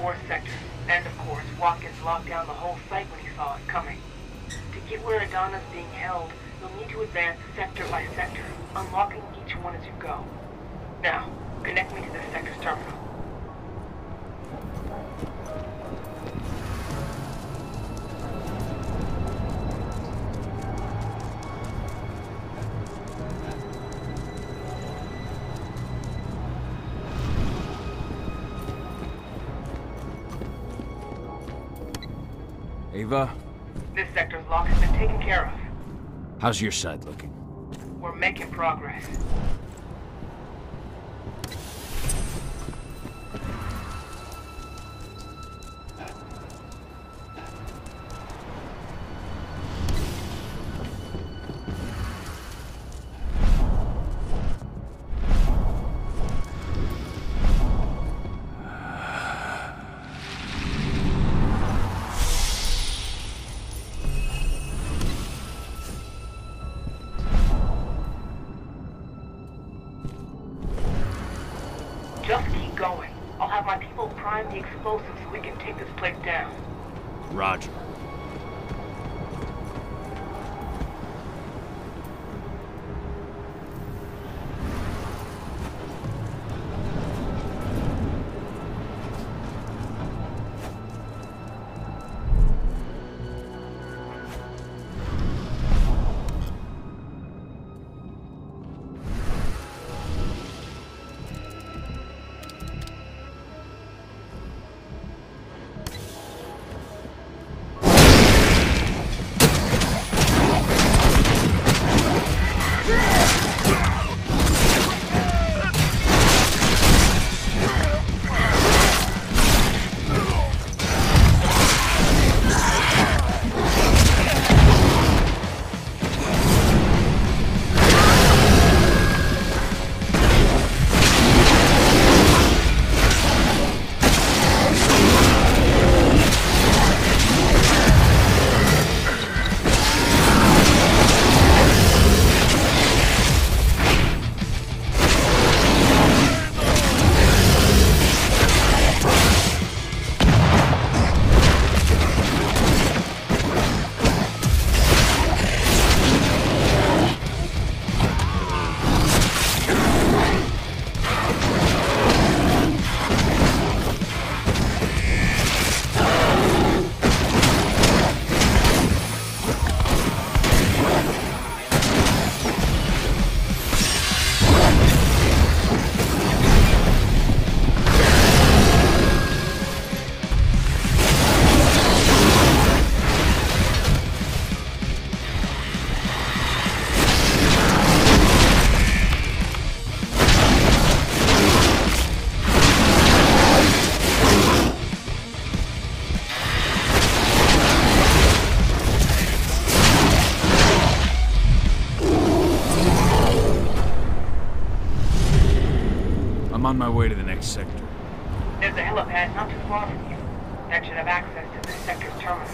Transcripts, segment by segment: core sector. And of course, Watkins locked down the whole site when he saw it coming. To get where Adana's being held, you'll need to advance sector by sector, unlocking each one as you go. Now, connect me to the sector's terminal. Ava? This sector's lock has been taken care of. How's your side looking? We're making progress. On my way to the next sector. There's a helipad not too far from you. That should have access to this sector's terminal.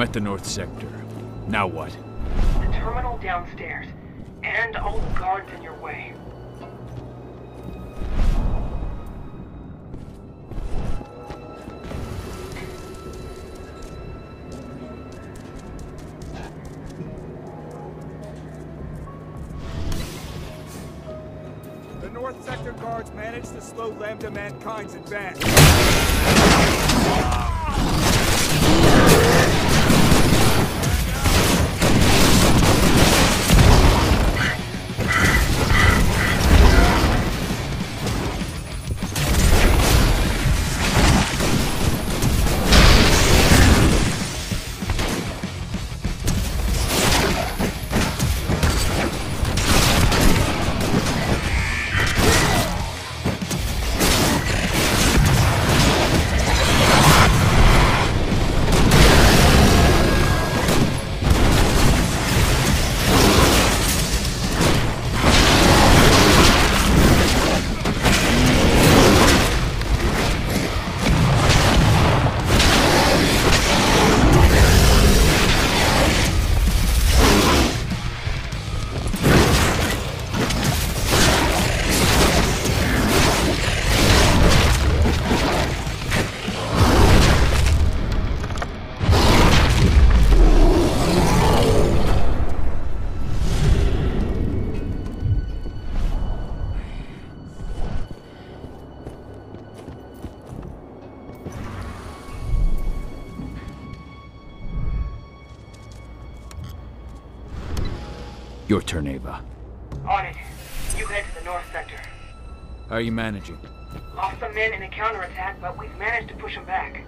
I'm at the North Sector. Now what? The terminal downstairs. And all the guards in your way. The North Sector guards managed to slow Lambda Mankind's advance. Your turn, Ava. On it. You head to the North Sector. How are you managing? Lost some men in a counterattack, but we've managed to push them back.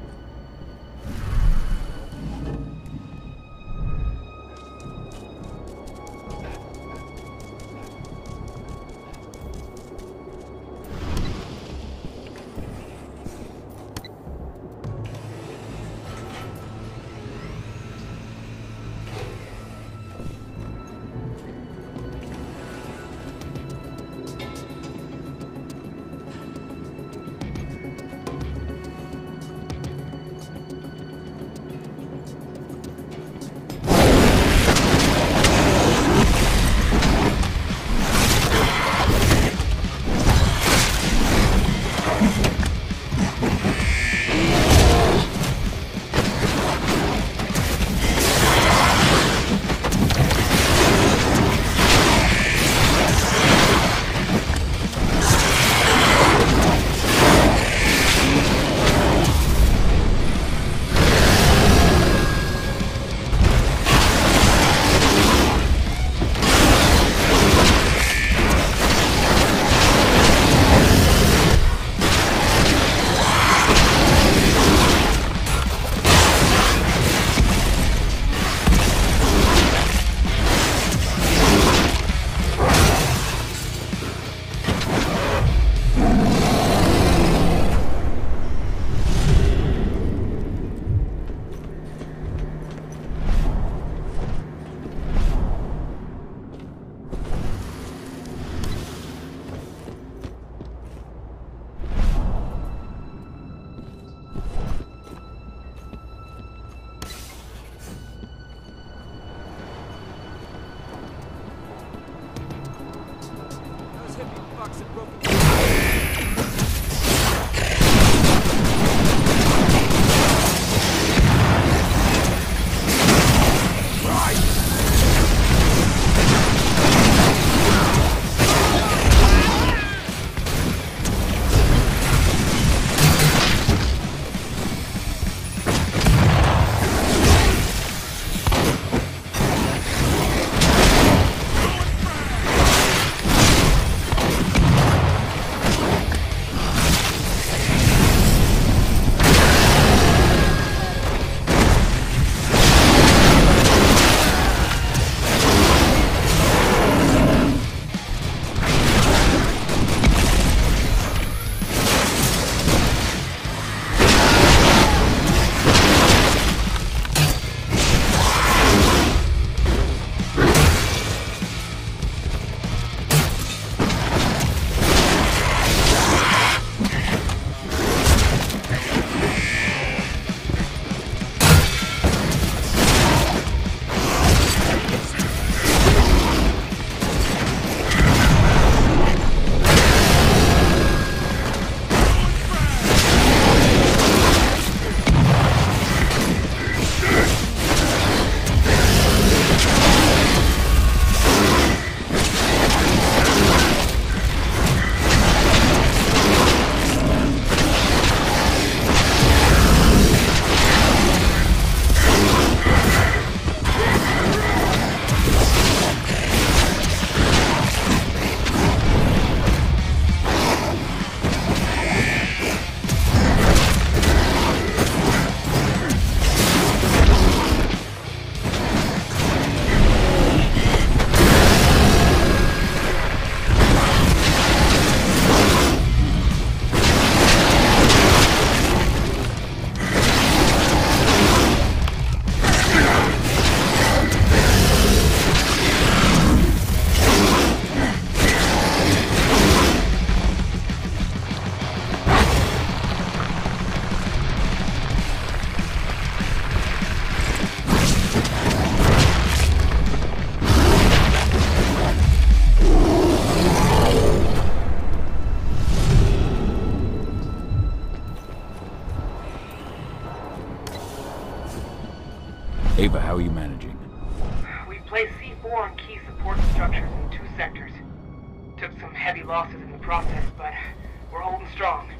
How are you managing? We've placed C4 on key support structures in 2 sectors. Took some heavy losses in the process, but we're holding strong.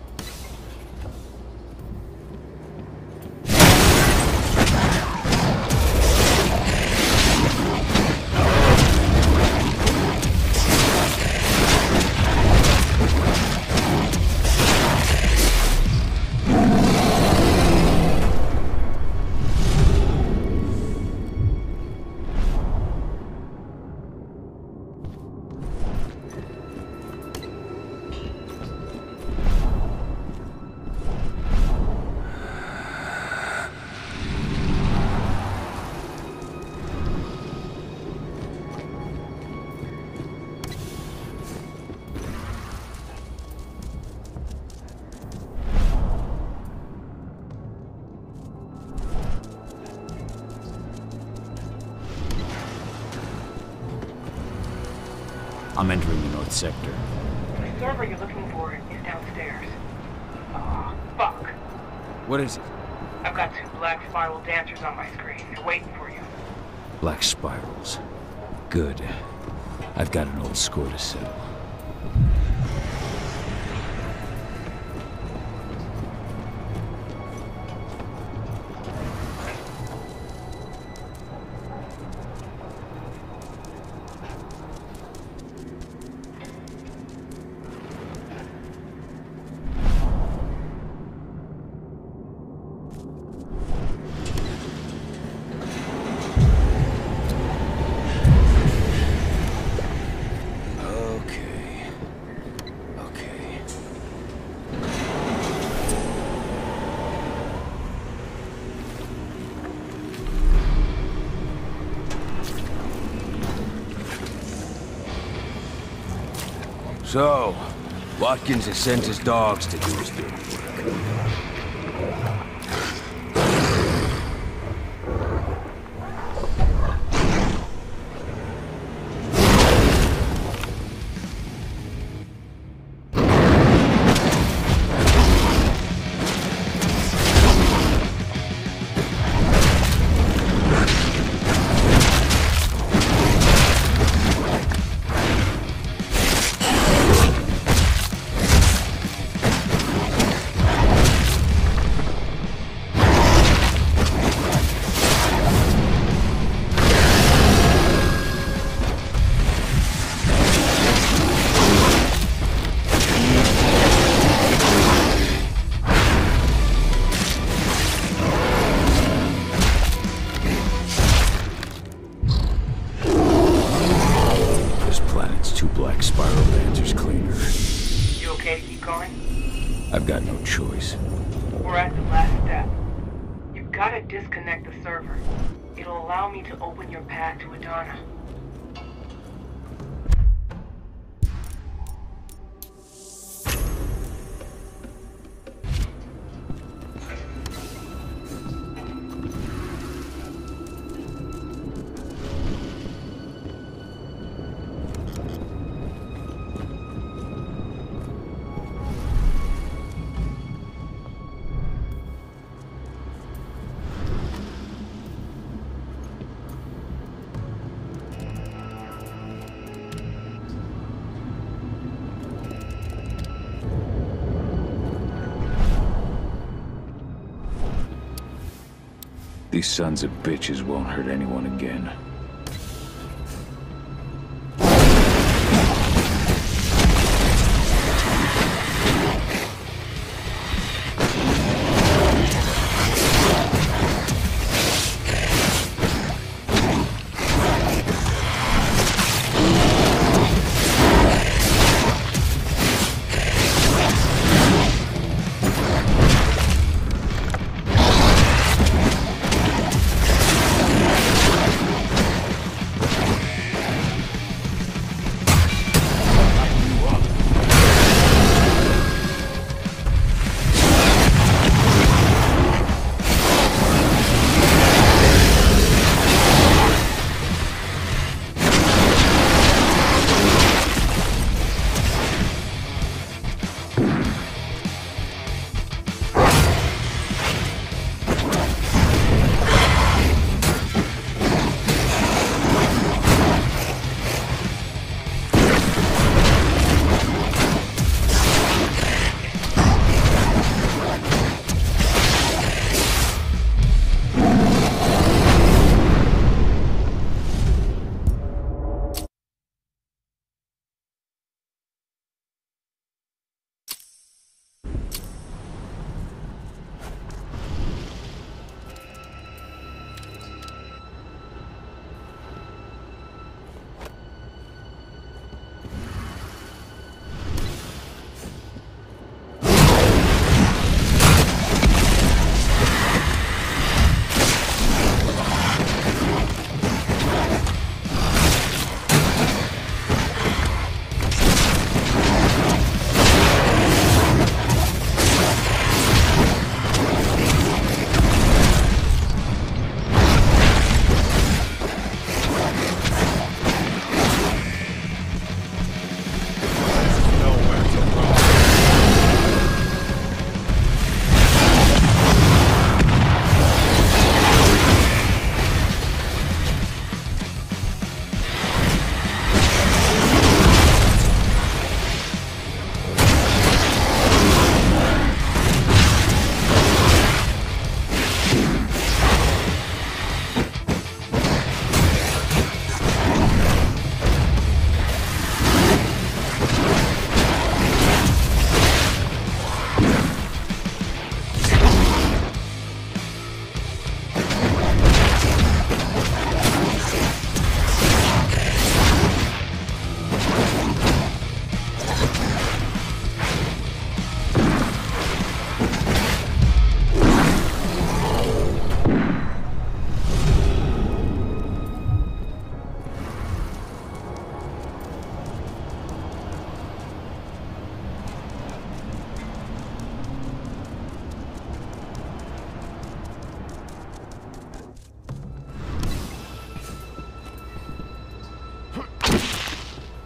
I'm entering the North Sector. The server you're looking for is downstairs. Aw, fuck. What is it? I've got 2 Black Spiral dancers on my screen. They're waiting for you. Black Spirals. Good. I've got an old score to settle. So, Watkins has sent his dogs to do his dirty work. I've got no choice. We're at the last step. You've got to disconnect the server. It'll allow me to open your path to Adana. These sons of bitches won't hurt anyone again.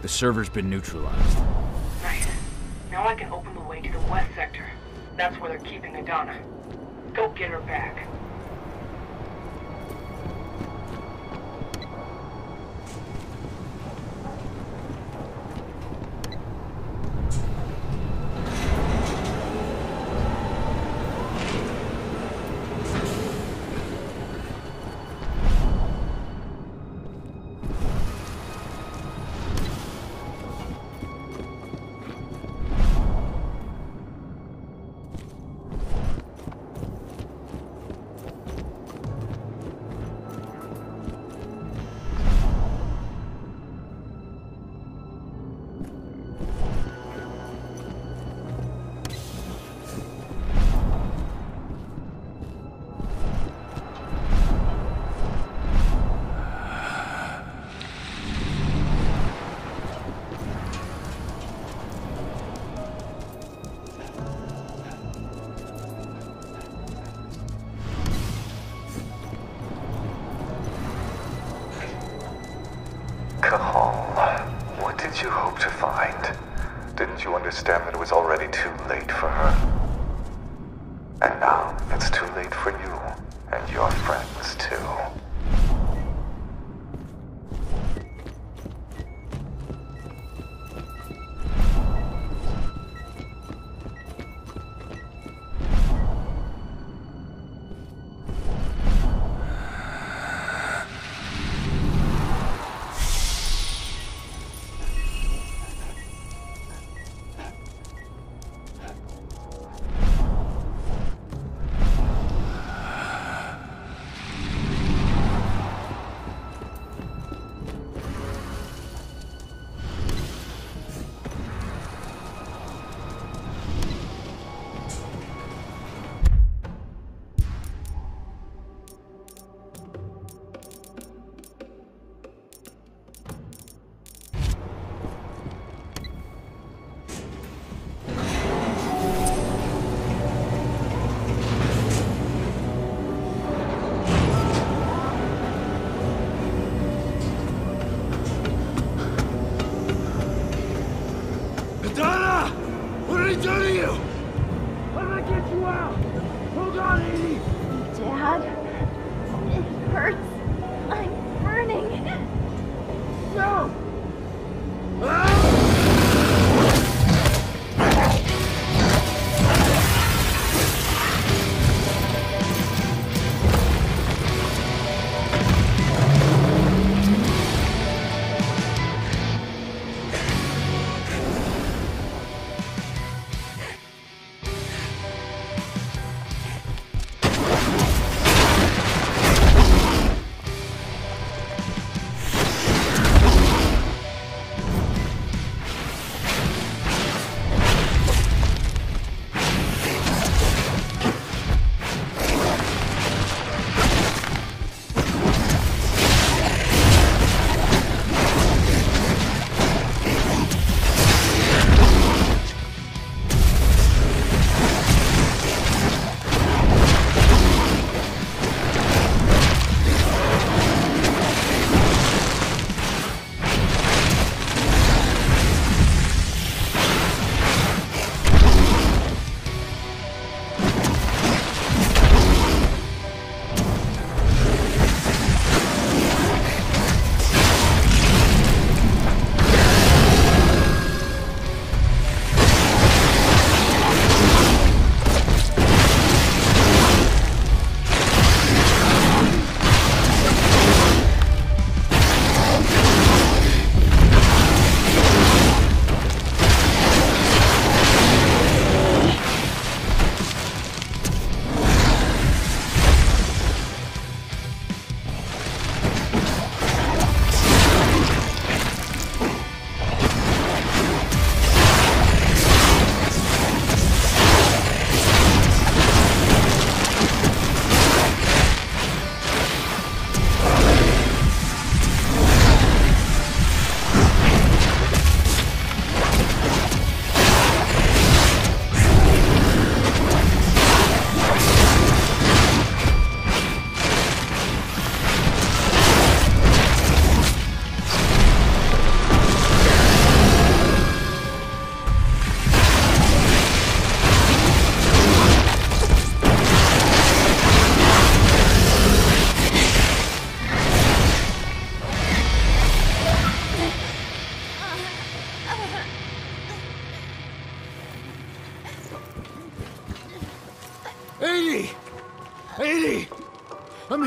The server's been neutralized. Right. Now I can open the way to the west sector. That's where they're keeping Adana. Go get her back.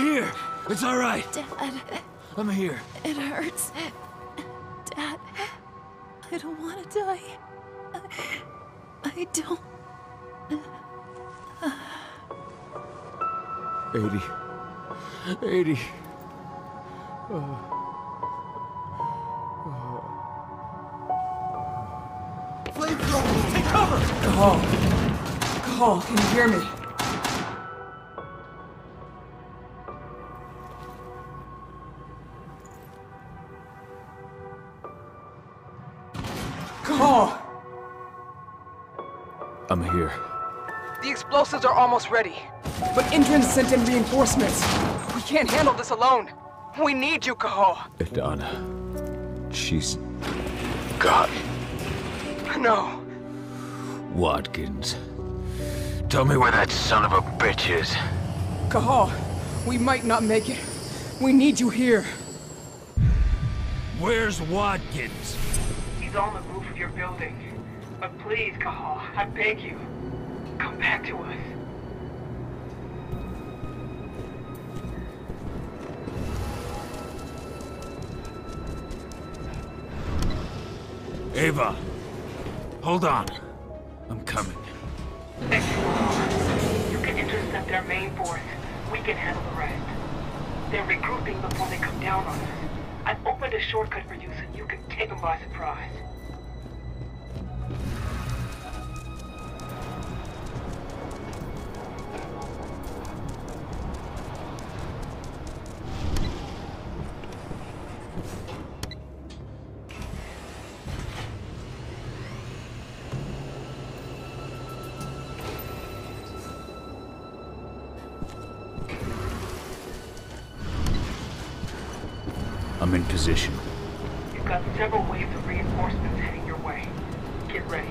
here. It's all right. Dad. I'm here. It hurts. Dad, I don't want to die. I don't. 80. Flamethrower, take cover! Call, can you hear me? Call! I'm here. The explosives are almost ready. But Endron sent in reinforcements. We can't handle this alone. We need you, Cahal. Idana. She's gone. No. Watkins. Tell me where that son of a bitch is. Cahal, we might not make it. We need you here. Where's Watkins? He's on the roof of your building. But please, Cahal, I beg you. Come back to us. Ava, hold on. I'm coming. Thank you. You can intercept their main force. We can handle the rest. They're regrouping before they come down on us. I've opened a shortcut for you so you can take them by surprise. I'm in position. You've got several waves of reinforcements heading your way. Get ready.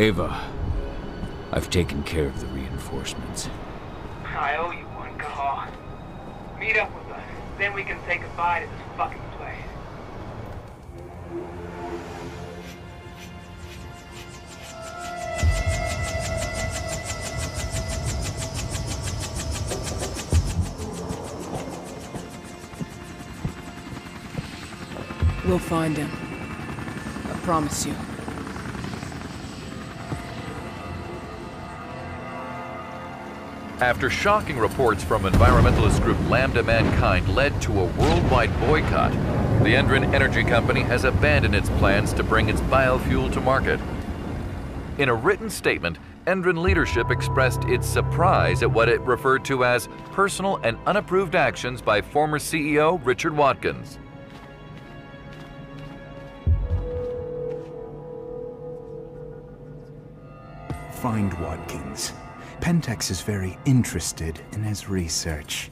Ava, I've taken care of the reinforcements. I owe you one, Cahal. Meet up with us, then we can say goodbye to this fucking place. We'll find him. I promise you. After shocking reports from environmentalist group Lambda Mankind led to a worldwide boycott, the Endron Energy Company has abandoned its plans to bring its biofuel to market. In a written statement, Endron leadership expressed its surprise at what it referred to as personal and unapproved actions by former CEO Richard Watkins. Find Watkins. Pentex is very interested in his research.